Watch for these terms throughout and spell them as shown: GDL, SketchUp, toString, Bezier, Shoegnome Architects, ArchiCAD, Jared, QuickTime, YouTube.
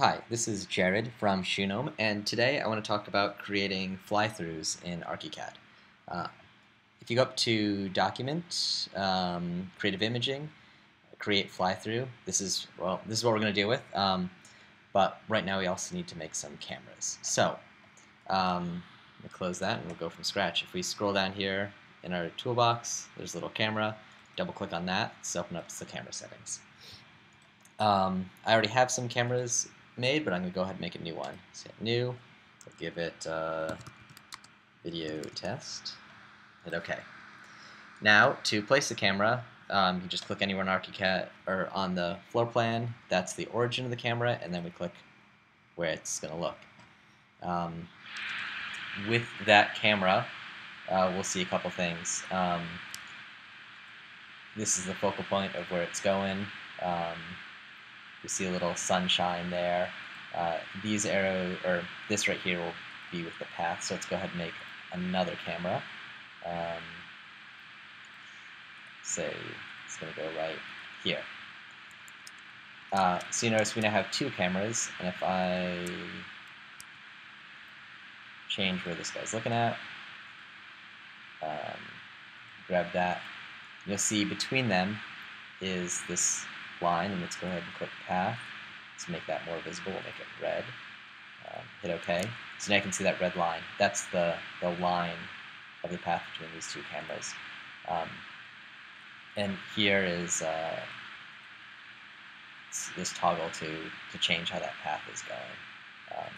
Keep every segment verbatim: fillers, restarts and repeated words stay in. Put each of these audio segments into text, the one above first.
Hi, this is Jared from Shoegnome, and today I want to talk about creating fly-throughs in ArchiCAD. Uh, if you go up to Document, um, Creative Imaging, Create Fly-Through, this is well, this is what we're going to deal with. Um, but right now we also need to make some cameras. So um, I'm going to close that and we'll go from scratch. If we scroll down here in our toolbox, there's a little camera. Double-click on that. Let's open up the camera settings. Um, I already have some cameras made, but I'm going to go ahead and make a new one. So hit new, we'll give it uh, video test, hit OK. Now to place the camera, um, you just click anywhere on ArchiCAD or on the floor plan. That's the origin of the camera, and then we click where it's going to look. Um, with that camera, uh, we'll see a couple things. Um, this is the focal point of where it's going. Um, You see a little sunshine there. Uh, these arrows, or this right here, will be with the path. So let's go ahead and make another camera. Um, say it's going to go right here. Uh, so you notice we now have two cameras. And if I change where this guy's looking at, um, grab that, you'll see between them is this line, and let's go ahead and click Path. Let's make that more visible. We'll make it red. Um, hit OK. So now you can see that red line. That's the, the line of the path between these two cameras. Um, and here is uh, this toggle to, to change how that path is going. Um,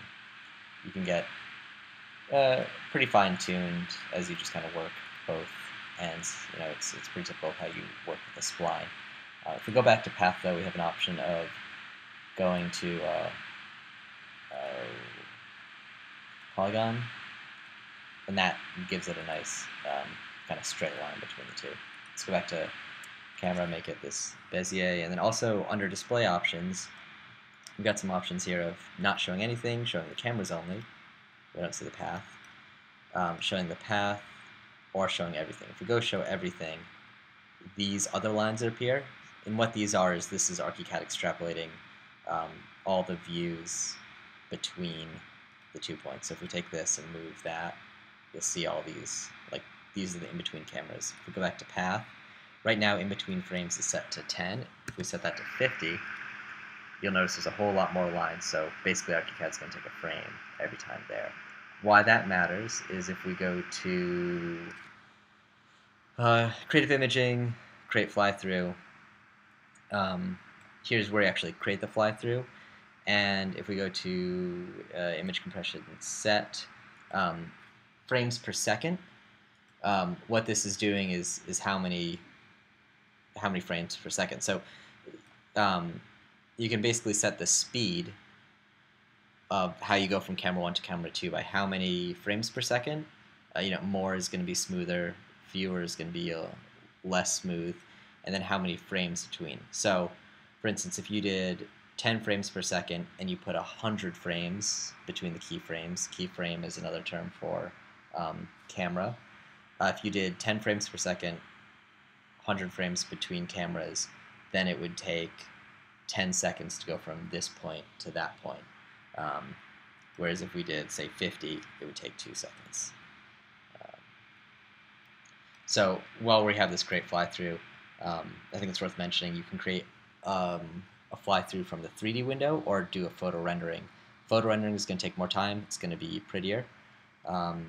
you can get uh, pretty fine-tuned as you just kind of work both ends. You know, it's, it's pretty typical how you work with a spline. Uh, if we go back to path, though, we have an option of going to uh, uh, polygon, and that gives it a nice um, kind of straight line between the two. Let's go back to camera, make it this Bezier, and then also under display options, we've got some options here of not showing anything, showing the cameras only. We don't see the path. Um, showing the path, or showing everything. If we go show everything, these other lines that appear, and what these are is this is ArchiCAD extrapolating um, all the views between the two points. So if we take this and move that, you'll see all these, like these are the in-between cameras. If we go back to path, right now in-between frames is set to ten. If we set that to fifty, you'll notice there's a whole lot more lines, so basically ArchiCAD's going to take a frame every time there. Why that matters is if we go to Uh, creative imaging, create fly-through. Um, here's where you actually create the fly-through, and if we go to uh, image compression set, um, frames per second. Um, what this is doing is is how many how many frames per second. So um, you can basically set the speed of how you go from camera one to camera two by how many frames per second. Uh, you know, more is going to be smoother. Viewer is going to be uh, less smooth, and then how many frames between. So, for instance, if you did ten frames per second and you put one hundred frames between the keyframes, keyframe is another term for um, camera. Uh, if you did ten frames per second, one hundred frames between cameras, then it would take ten seconds to go from this point to that point. Um, whereas if we did, say, fifty, it would take two seconds. So while we have this great fly-through, um, I think it's worth mentioning you can create um, a fly-through from the three D window or do a photo rendering. Photo rendering is going to take more time. It's going to be prettier. Um,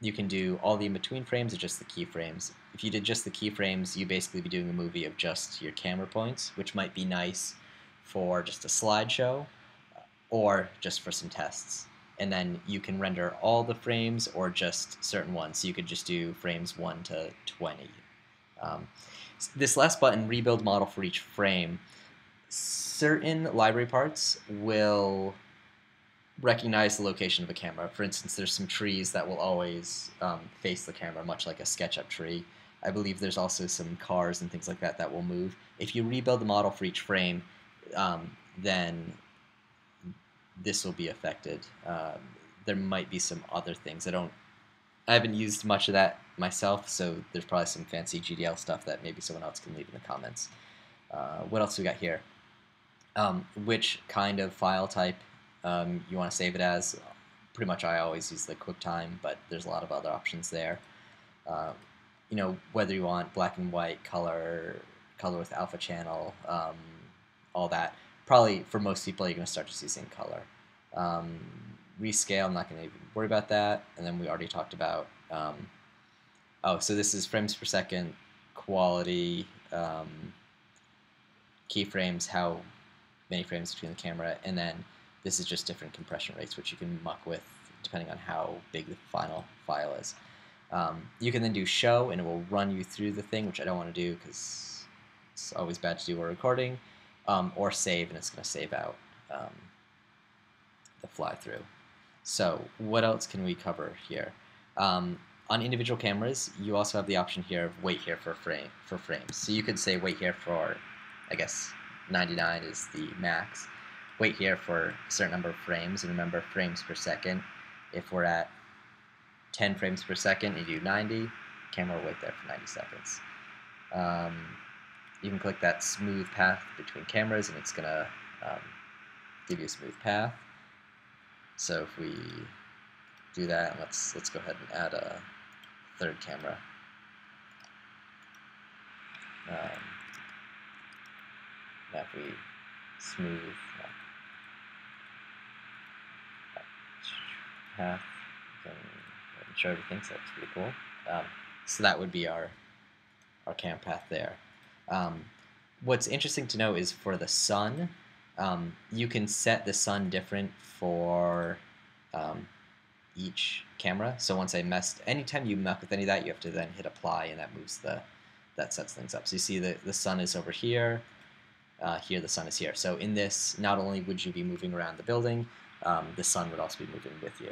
you can do all the in-between frames or just the keyframes. If you did just the keyframes, you'd basically be doing a movie of just your camera points, which might be nice for just a slideshow or just for some tests. And then you can render all the frames or just certain ones. So you could just do frames one to twenty. Um, this last button, rebuild model for each frame, certain library parts will recognize the location of a camera. For instance, there's some trees that will always um, face the camera, much like a SketchUp tree. I believe there's also some cars and things like that that will move. If you rebuild the model for each frame, um, then this will be affected. Um, there might be some other things. I don't, I haven't used much of that myself, so there's probably some fancy G D L stuff that maybe someone else can leave in the comments. Uh, what else we got here? um, which kind of file type um, you want to save it as. Pretty much I always use the QuickTime, but there's a lot of other options there. Uh, you know, whether you want black and white, color, color with alpha channel, um, all that. Probably for most people you're going to start just using color. Um, rescale, I'm not going to even worry about that. And then we already talked about, um, oh, so this is frames per second, quality, um, keyframes, how many frames between the camera, and then this is just different compression rates, which you can muck with depending on how big the final file is. Um, you can then do show, and it will run you through the thing, which I don't want to do because it's always bad to do while recording, um, or save, and it's going to save out um, the fly-through. So what else can we cover here? Um, on individual cameras, you also have the option here of wait here for frame for frames. So you could say wait here for, I guess, ninety-nine is the max. Wait here for a certain number of frames, and remember frames per second. If we're at ten frames per second, you do ninety, camera will wait there for ninety seconds. Um, you can click that smooth path between cameras, and it's gonna um, give you a smooth path. So if we do that, let's let's go ahead and add a third camera. Um, now if we smooth. Path, you can show everything, so that's pretty cool. Um, so that would be our our camera path there. Um, what's interesting to know is for the sun, um, you can set the sun different for um, each camera. So once I messed, anytime you muck with any of that, you have to then hit apply, and that moves the that sets things up. So you see the the sun is over here. Uh, here the sun is here. So in this, not only would you be moving around the building, um, the sun would also be moving with you.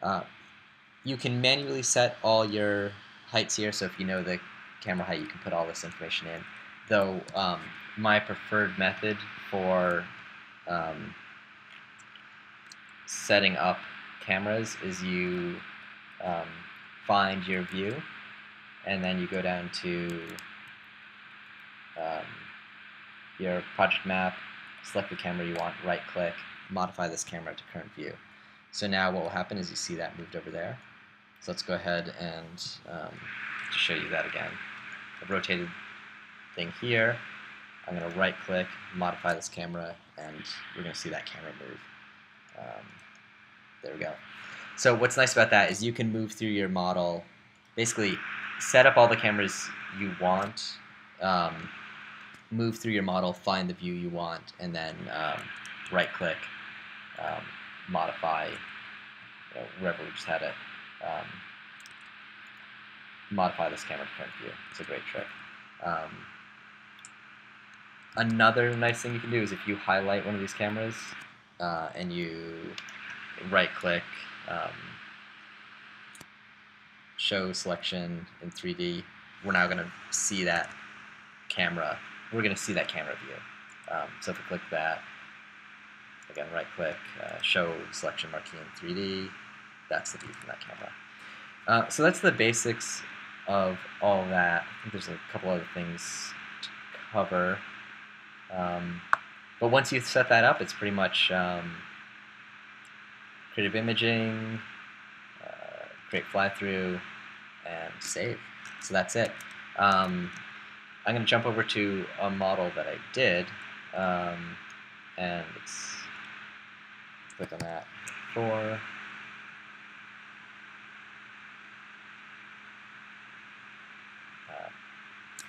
Uh, you can manually set all your heights here, so if you know the camera height, you can put all this information in. Though um, my preferred method for um, setting up cameras is you um, find your view, and then you go down to um, your project map, select the camera you want, right click, modify this camera to current view. So now what will happen is you see that moved over there. So let's go ahead and um, to show you that again. I've rotated thing here. I'm going to right click, modify this camera, and we're going to see that camera move. Um, there we go. So what's nice about that is you can move through your model, basically set up all the cameras you want, um, move through your model, find the view you want, and then um, right click, um, modify, you know, wherever we just had it, um, modify this camera to current view. It's a great trick. Um, another nice thing you can do is if you highlight one of these cameras uh, and you right click, um, show selection in three D, we're now going to see that camera. We're going to see that camera view. Um, so if we click that, again, right-click, uh, show selection marquee in three D, that's the view from that camera. Uh, so that's the basics of all that. I think there's a couple other things to cover. Um, but once you set that up, it's pretty much um, creative imaging, uh, create fly-through, and save. So that's it. Um, I'm going to jump over to a model that I did, um, and it's click on that for uh,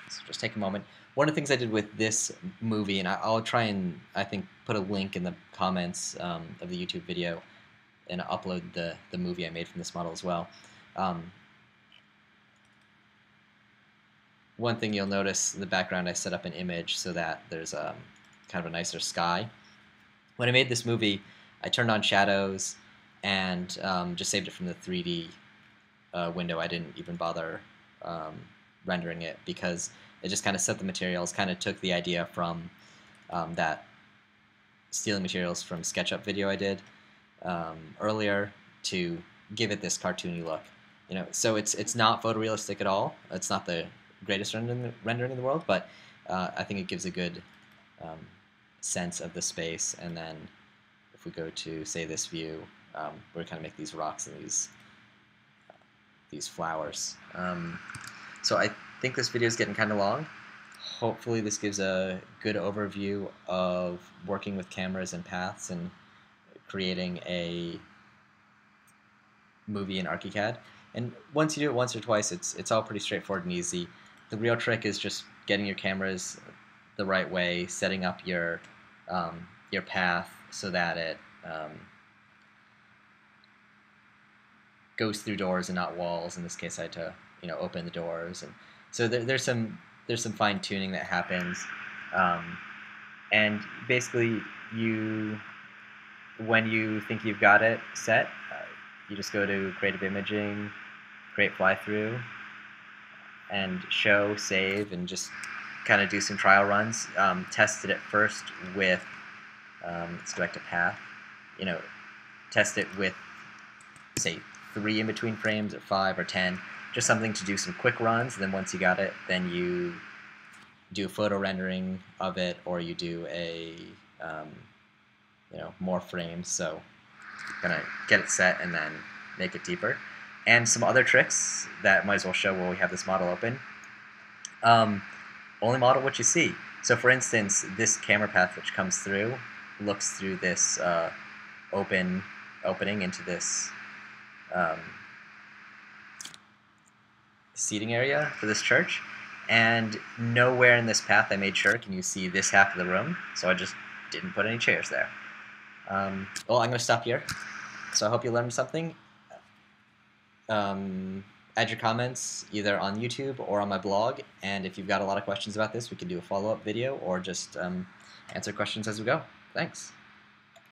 so just take a moment. One of the things I did with this movie, and I, I'll try and I think put a link in the comments um, of the YouTube video and upload the, the movie I made from this model as well. Um, one thing you'll notice in the background, I set up an image so that there's um, kind of a nicer sky. When I made this movie, I turned on shadows and um, just saved it from the three D uh, window. I didn't even bother um, rendering it because it just kind of set the materials, kind of took the idea from um, that stealing materials from SketchUp video I did um, earlier to give it this cartoony look. You know, so it's it's not photorealistic at all. It's not the greatest rendering rendering in the world, but uh, I think it gives a good um, sense of the space. And then if we go to, say, this view, um, we're kind of make these rocks and these uh, these flowers. Um, so I think this video is getting kind of long. Hopefully this gives a good overview of working with cameras and paths and creating a movie in ArchiCAD. And once you do it once or twice, it's it's all pretty straightforward and easy. The real trick is just getting your cameras the right way, setting up your um, your path so that it um, goes through doors and not walls. In this case, I had to you know open the doors, and so there, there's some there's some fine tuning that happens, um, and basically you when you think you've got it set, uh, you just go to Creative Imaging, Create Fly Through, and Show, Save, and just kind of do some trial runs. Um, tested it first with um, let's go back to path. You know, test it with say three in between frames or five or ten, just something to do some quick runs, and then once you got it, then you do a photo rendering of it, or you do a um, you know more frames. So gonna get it set and then make it deeper. And some other tricks that might as well show while we have this model open. Um, only model what you see. So for instance, this camera path which comes through looks through this uh, open opening into this um, seating area for this church, and nowhere in this path I made sure can you see this half of the room, so I just didn't put any chairs there. Um, well, I'm going to stop here, so I hope you learned something. Um, add your comments either on YouTube or on my blog, and if you've got a lot of questions about this, we can do a follow-up video or just um, answer questions as we go. Thanks.